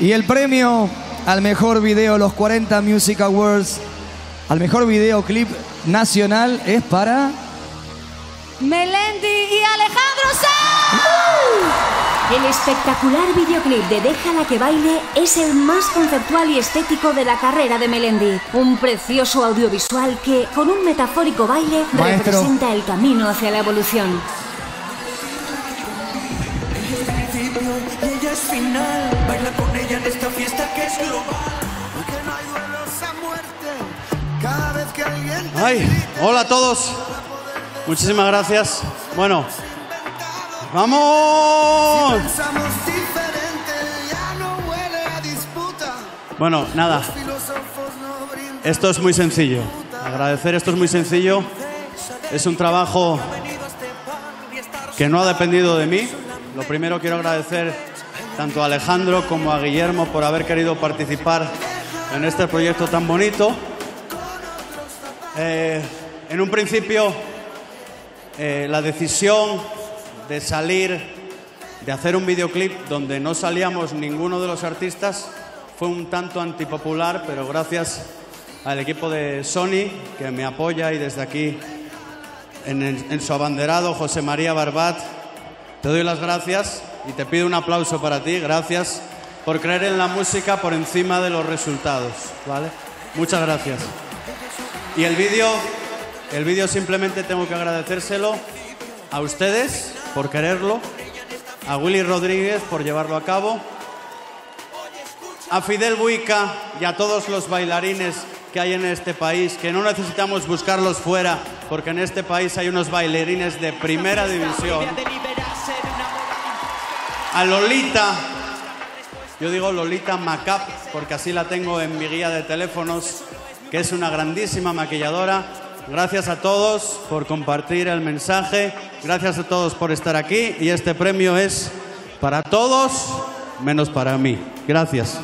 Y el premio al mejor video, los 40 Music Awards, al mejor videoclip nacional es para... Melendi y Alejandro Sanz. El espectacular videoclip de Déjala que baile es el más conceptual y estético de la carrera de Melendi. Un precioso audiovisual que, con un metafórico baile, representa el camino hacia la evolución. Ella es final, baila con ella en esta fiesta que es global, porque no hay duelos a muerte, cada vez que alguien... Ay, hola a todos, muchísimas gracias. Bueno, vamos. Bueno, nada, esto es muy sencillo, agradecer esto es muy sencillo, es un trabajo que no ha dependido de mí. Lo primero, quiero agradecer tanto a Alejandro como a Guillermo por haber querido participar en este proyecto tan bonito. En un principio, la decisión de salir, de hacer un videoclip donde no salíamos ninguno de los artistas, fue un tanto antipopular, pero gracias al equipo de Sony, que me apoya, y desde aquí, en su abanderado, José María Barbat, te doy las gracias y te pido un aplauso para ti. Gracias por creer en la música por encima de los resultados, ¿vale? Muchas gracias. Y el vídeo simplemente tengo que agradecérselo a ustedes por quererlo, a Willy Rodríguez por llevarlo a cabo, a Fidel Buica y a todos los bailarines que hay en este país, que no necesitamos buscarlos fuera, porque en este país hay unos bailarines de primera división. A Lolita, yo digo Lolita Macap porque así la tengo en mi guía de teléfonos, que es una grandísima maquilladora. Gracias a todos por compartir el mensaje, gracias a todos por estar aquí, y este premio es para todos menos para mí. Gracias.